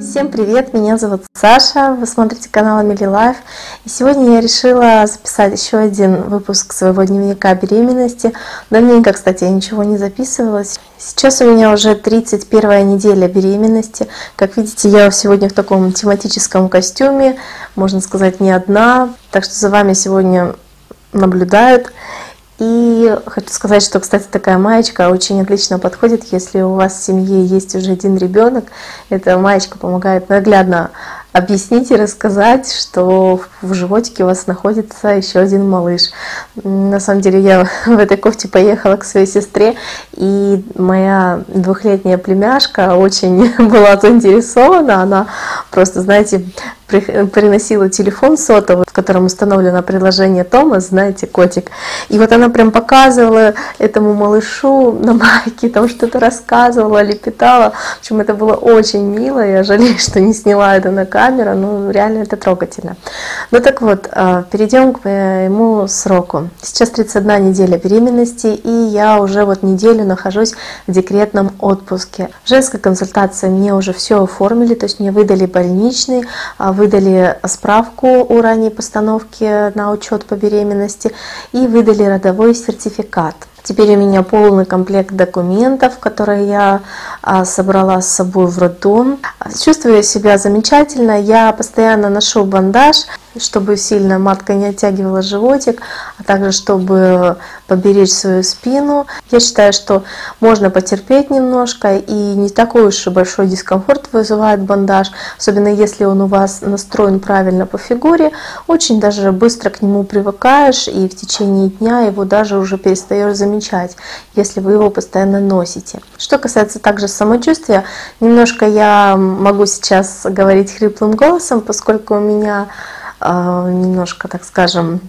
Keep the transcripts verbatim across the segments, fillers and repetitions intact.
Всем привет! Меня зовут Саша, вы смотрите канал Amelie Life. И сегодня я решила записать еще один выпуск своего дневника беременности. Давненько, кстати, я ничего не записывалась. Сейчас у меня уже тридцать первая неделя беременности. Как видите, я сегодня в таком тематическом костюме, можно сказать, не одна. Так что за вами сегодня наблюдают. И хочу сказать, что, кстати, такая маечка очень отлично подходит, если у вас в семье есть уже один ребенок. Эта маечка помогает наглядно объяснить и рассказать, что в животике у вас находится еще один малыш. На самом деле я в этой кофте поехала к своей сестре, и моя двухлетняя племяшка очень была заинтересована. Она просто, знаете, приносила телефон сотовый, в котором установлено приложение Томас, знаете, котик. И вот она прям показывала этому малышу на майке, там что-то рассказывала, лепетала. В общем, это было очень мило. Я жалею, что не сняла это на камеру, ну реально это трогательно. Ну так вот, перейдем к моему сроку. Сейчас тридцать одна неделя беременности, и я уже вот неделю нахожусь в декретном отпуске. В женской консультации мне уже все оформили, то есть мне выдали больничный, выдали справку о ранней постановке на учет по беременности и выдали родовой сертификат. Теперь у меня полный комплект документов, которые я собрала с собой в роддом. Чувствую себя замечательно. Я постоянно ношу бандаж, чтобы сильно матка не оттягивала животик, а также чтобы поберечь свою спину. Я считаю, что можно потерпеть немножко, и не такой уж и большой дискомфорт вызывает бандаж, особенно если он у вас настроен правильно по фигуре. Очень даже быстро к нему привыкаешь, и в течение дня его даже уже перестаешь замечать, если вы его постоянно носите. Что касается также самочувствия, немножко я могу сейчас говорить хриплым голосом, поскольку у меня э, немножко, так скажем,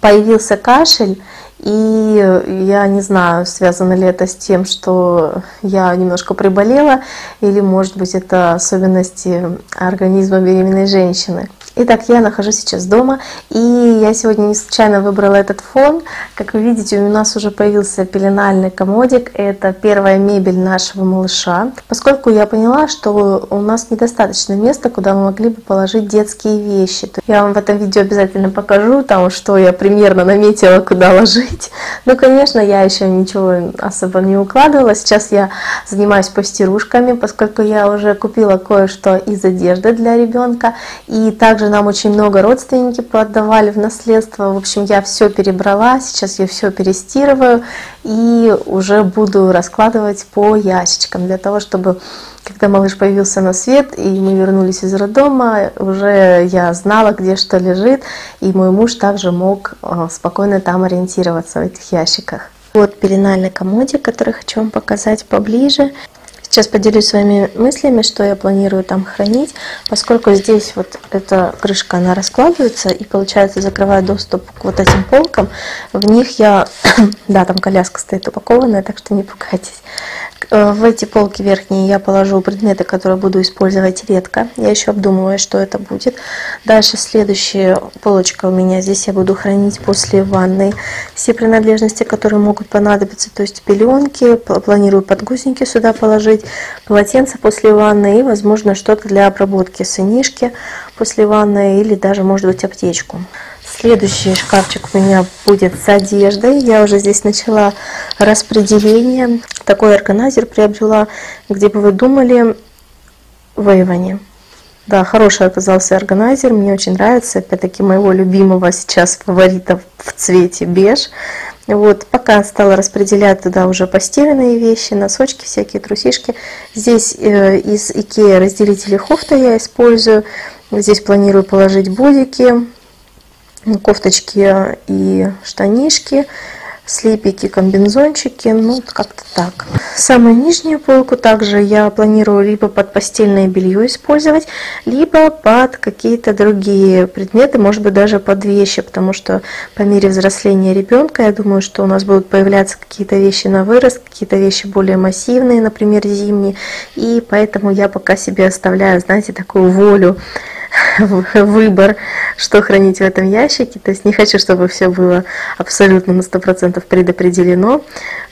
появился кашель. И я не знаю, связано ли это с тем, что я немножко приболела, или, может быть, это особенности организма беременной женщины. Итак, я нахожусь сейчас дома, и я сегодня не случайно выбрала этот фон. Как вы видите, у нас уже появился пеленальный комодик. Это первая мебель нашего малыша. Поскольку я поняла, что у нас недостаточно места, куда мы могли бы положить детские вещи. Я вам в этом видео обязательно покажу, там, что я примерно наметила, куда ложить. Ну, конечно, я еще ничего особо не укладывала. Сейчас я занимаюсь постирушками, поскольку я уже купила кое-что из одежды для ребенка. И также нам очень много родственники поотдавали в наследство. В общем, я все перебрала, сейчас я все перестирываю и уже буду раскладывать по ящичкам для того, чтобы когда малыш появился на свет и мы вернулись из роддома, уже я знала, где что лежит, и мой муж также мог спокойно там ориентироваться в этих ящиках. Вот пеленальный комодик, который хочу вам показать поближе. Сейчас поделюсь с вами мыслями, что я планирую там хранить, поскольку здесь вот эта крышка, она раскладывается и, получается, закрывает доступ к вот этим полкам. В них я... да, там коляска стоит упакованная, так что не пугайтесь. В эти полки верхние я положу предметы, которые буду использовать редко. Я еще обдумываю, что это будет. Дальше следующая полочка у меня. Здесь я буду хранить после ванны все принадлежности, которые могут понадобиться. То есть пеленки, планирую подгузники сюда положить, полотенце после ванны и, возможно, что-то для обработки сынишки после ванны или даже, может быть, аптечку. Следующий шкафчик у меня будет с одеждой. Я уже здесь начала распределение. Такой органайзер приобрела, где бы вы думали, в Эйвоне. Да, хороший оказался органайзер, мне очень нравится. Опять-таки моего любимого сейчас фаворита в цвете беж. Вот, пока стала распределять туда уже постиранные вещи, носочки, всякие трусишки. Здесь э, из ИКЕА разделители хофта я использую. Здесь планирую положить будики, кофточки и штанишки, слепики, комбинзончики, ну как-то так. Самую нижнюю полку также я планирую либо под постельное белье использовать, либо под какие-то другие предметы, может быть, даже под вещи, потому что по мере взросления ребенка, я думаю, что у нас будут появляться какие-то вещи на вырост, какие-то вещи более массивные, например, зимние, и поэтому я пока себе оставляю, знаете, такую волю выбор, что хранить в этом ящике. То есть не хочу, чтобы все было абсолютно на сто процентов предопределено.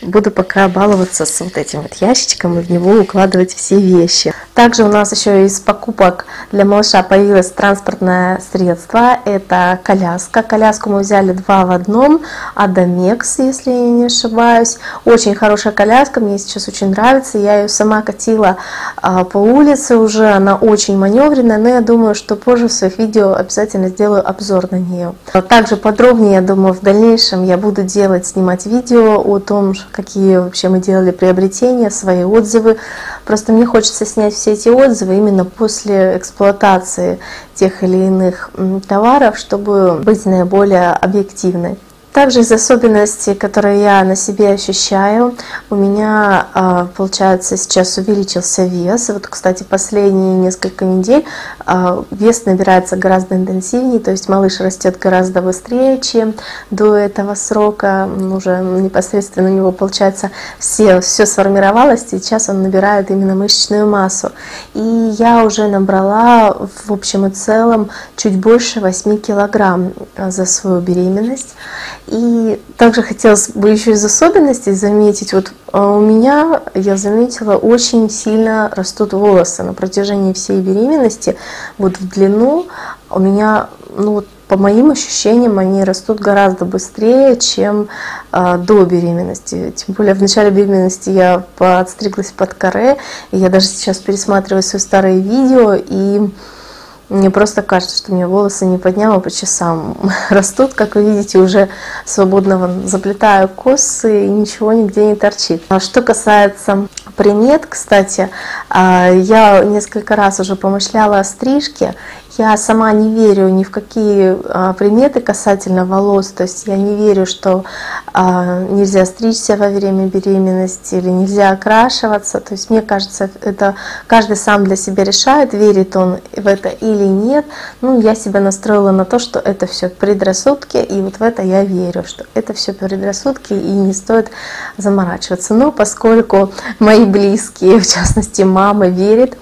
Буду пока баловаться с вот этим вот ящичком и в него укладывать все вещи. Также у нас еще из покупок для малыша появилось транспортное средство. Это коляска. Коляску мы взяли два в одном. Adamex, если я не ошибаюсь. Очень хорошая коляска, мне сейчас очень нравится. Я ее сама катила по улице уже. Она очень маневренная, но я думаю, что позже в своих видео обязательно сделаю обзор на нее. Также подробнее, я думаю, в дальнейшем я буду делать, снимать видео о том, какие вообще мы делали приобретения, свои отзывы. Просто мне хочется снять все эти отзывы именно после эксплуатации тех или иных товаров, чтобы быть наиболее объективной. Также из особенностей, которые я на себе ощущаю, у меня, получается, сейчас увеличился вес. Вот, кстати, последние несколько недель вес набирается гораздо интенсивнее, то есть малыш растет гораздо быстрее, чем до этого срока. Уже непосредственно у него, получается, все, все сформировалось, и сейчас он набирает именно мышечную массу. И я уже набрала в общем и целом чуть больше восьми килограмм за свою беременность. И также хотелось бы еще из особенностей заметить, вот у меня, я заметила, очень сильно растут волосы на протяжении всей беременности, вот в длину у меня, ну вот по моим ощущениям, они растут гораздо быстрее, чем э, до беременности. Тем более в начале беременности я подстриглась под каре, и я даже сейчас пересматриваю свои старые видео, и мне просто кажется, что у меня волосы не по дням, а по часам растут. Как вы видите, уже свободно заплетаю косы, и ничего нигде не торчит. Что касается примет, кстати, я несколько раз уже помышляла о стрижке. Я сама не верю ни в какие приметы касательно волос, то есть я не верю, что нельзя стричься во время беременности или нельзя окрашиваться. То есть мне кажется, это каждый сам для себя решает, верит он в это или нет. Ну, я себя настроила на то, что это все предрассудки, и вот в это я верю, что это все предрассудки, и не стоит заморачиваться. Но поскольку мои близкие, в частности мама, верит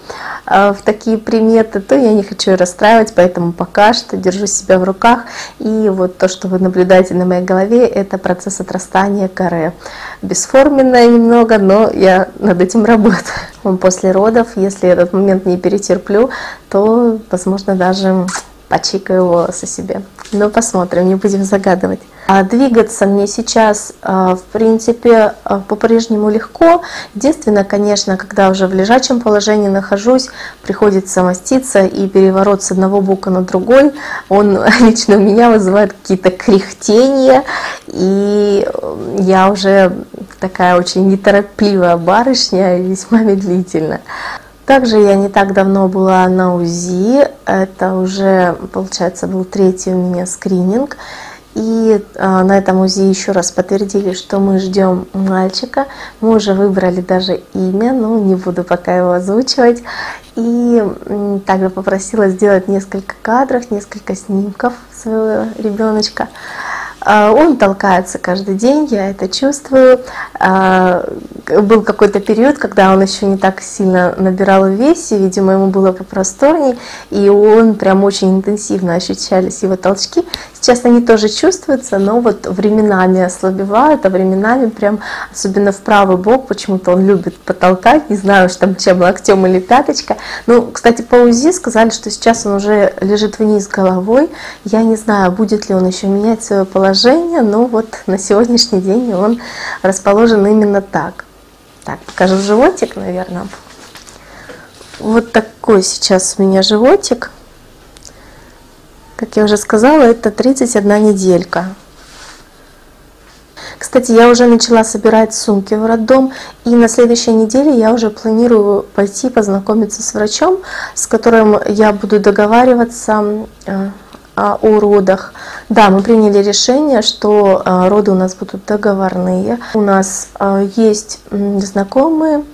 в такие приметы, то я не хочу расстраиваться. Поэтому пока что держу себя в руках. И вот то, что вы наблюдаете на моей голове, это процесс отрастания каре. Бесформенное немного, но я над этим работаю. После родов, если этот момент не перетерплю, то, возможно, даже почикаю волосы себе. Но посмотрим, не будем загадывать. А двигаться мне сейчас, в принципе, по-прежнему легко. Единственное, конечно, когда уже в лежачем положении нахожусь, приходится маститься, и переворот с одного бока на другой, он лично у меня вызывает какие-то кряхтения, и я уже такая очень неторопливая барышня и весьма медлительная. Также я не так давно была на УЗИ, это уже, получается, был третий у меня скрининг. И на этом УЗИ еще раз подтвердили, что мы ждем мальчика. Мы уже выбрали даже имя, но не буду пока его озвучивать. И также попросила сделать несколько кадров, несколько снимков своего ребеночка. Он толкается каждый день, я это чувствую. Был какой-то период, когда он еще не так сильно набирал в весе, видимо, ему было попросторней, и он прям очень интенсивно ощущались его толчки. Сейчас они тоже чувствуются, но вот временами ослабевают, а временами прям, особенно в правый бок, почему-то он любит потолкать, не знаю, что там чем, локтем или пяточка. Ну, кстати, по УЗИ сказали, что сейчас он уже лежит вниз головой. Я не знаю, будет ли он еще менять свое положение, но вот на сегодняшний день он расположен именно так. Так, покажу животик, наверное. Вот такой сейчас у меня животик. Как я уже сказала, это тридцать одна неделька. Кстати, я уже начала собирать сумки в роддом, и на следующей неделе я уже планирую пойти познакомиться с врачом, с которым я буду договариваться о родах. Да, мы приняли решение, что роды у нас будут договорные. У нас есть знакомые,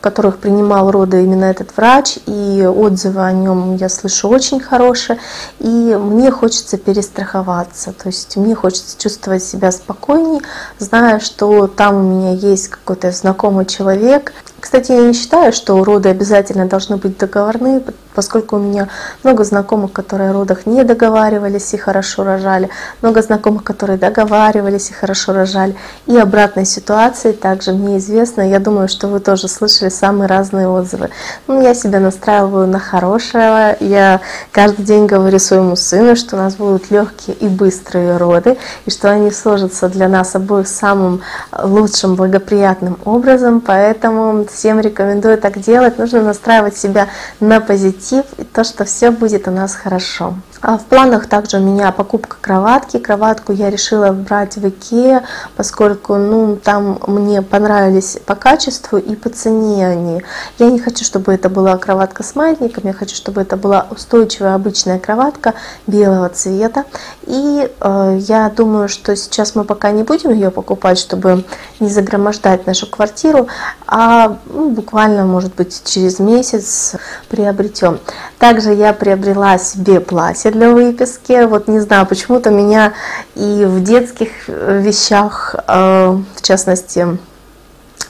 которых принимал роды именно этот врач, и отзывы о нем я слышу очень хорошие. И мне хочется перестраховаться, то есть мне хочется чувствовать себя спокойней, зная, что там у меня есть какой-то знакомый человек, Кстати, я не считаю, что роды обязательно должны быть договорные, поскольку у меня много знакомых, которые о родах не договаривались и хорошо рожали, много знакомых, которые договаривались и хорошо рожали, и обратной ситуации также мне известно. Я думаю, что вы тоже слышали самые разные отзывы. Ну, я себя настраиваю на хорошее, я каждый день говорю своему сыну, что у нас будут легкие и быстрые роды, и что они сложатся для нас обоих самым лучшим, благоприятным образом, поэтому всем рекомендую так делать. Нужно настраивать себя на позитив и то, что все будет у нас хорошо. А в планах также у меня покупка кроватки. Кроватку я решила брать в ИКЕА, поскольку ну, там мне понравились по качеству и по цене они. Я не хочу, чтобы это была кроватка с маятником, я хочу, чтобы это была устойчивая обычная кроватка белого цвета. И э, я думаю, что сейчас мы пока не будем ее покупать, чтобы не загромождать нашу квартиру, а ну, буквально, может быть, через месяц приобретем. Также я приобрела себе платье для выписки. Вот не знаю, почему-то меня и в детских вещах, э, в частности,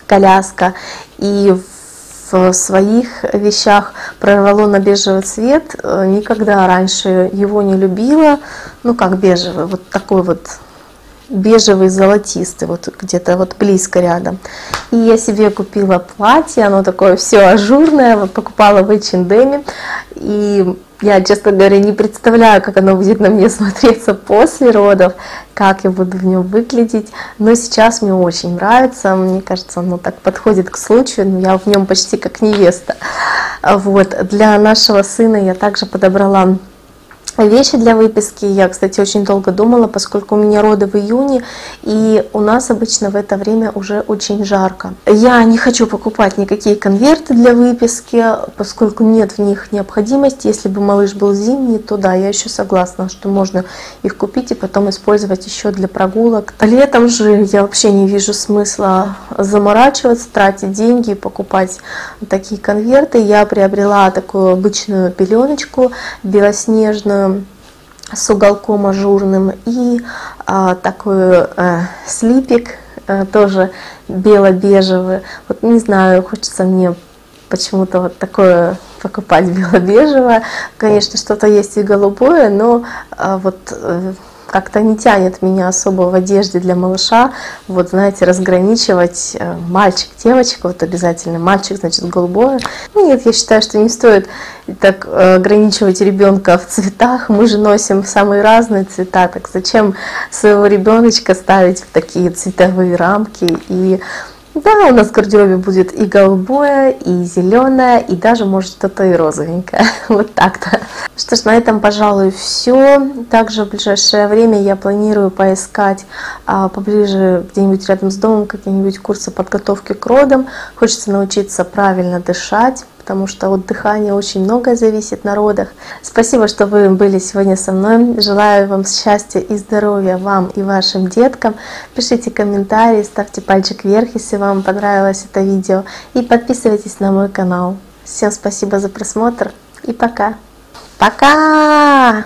коляска, и в в своих вещах прорвало на бежевый цвет. Никогда раньше его не любила. Ну как бежевый, вот такой вот бежевый золотистый, вот где-то вот близко рядом. И я себе купила платье, оно такое все ажурное, вот покупала в эйч энд эм. И я, честно говоря, не представляю, как оно будет на мне смотреться после родов, как я буду в нем выглядеть. Но сейчас мне очень нравится, мне кажется, оно так подходит к случаю, я в нем почти как невеста. Вот. Для нашего сына я также подобрала вещи для выписки. Я, кстати, очень долго думала, поскольку у меня роды в июне, и у нас обычно в это время уже очень жарко. Я не хочу покупать никакие конверты для выписки, поскольку нет в них необходимости. Если бы малыш был зимний, то да, я еще согласна, что можно их купить и потом использовать еще для прогулок. Летом же я вообще не вижу смысла заморачиваться, тратить деньги и покупать такие конверты. Я приобрела такую обычную пеленочку белоснежную, с уголком ажурным, и а, такой а, слипик, а, тоже бело-бежевый. Вот не знаю, хочется мне почему-то вот такое покупать бело-бежевое. Конечно, что-то есть и голубое, но а, вот а, как-то не тянет меня особо в одежде для малыша. Вот, знаете, разграничивать а, мальчик, девочка, вот обязательно мальчик, значит, голубое. Нет, я считаю, что не стоит так ограничивать ребенка в цветах. Мы же носим самые разные цвета, так зачем своего ребеночка ставить в такие цветовые рамки? И да, у нас в гардеробе будет и голубое, и зеленое, и даже, может, что-то и розовенькое. Вот так-то. Что ж, на этом, пожалуй, все. Также в ближайшее время я планирую поискать а, поближе, где-нибудь рядом с домом, какие-нибудь курсы подготовки к родам. Хочется научиться правильно дышать, потому что от дыхания очень многое зависит на родах. Спасибо, что вы были сегодня со мной. Желаю вам счастья и здоровья, вам и вашим деткам. Пишите комментарии, ставьте пальчик вверх, если вам понравилось это видео. И подписывайтесь на мой канал. Всем спасибо за просмотр и пока! Пока!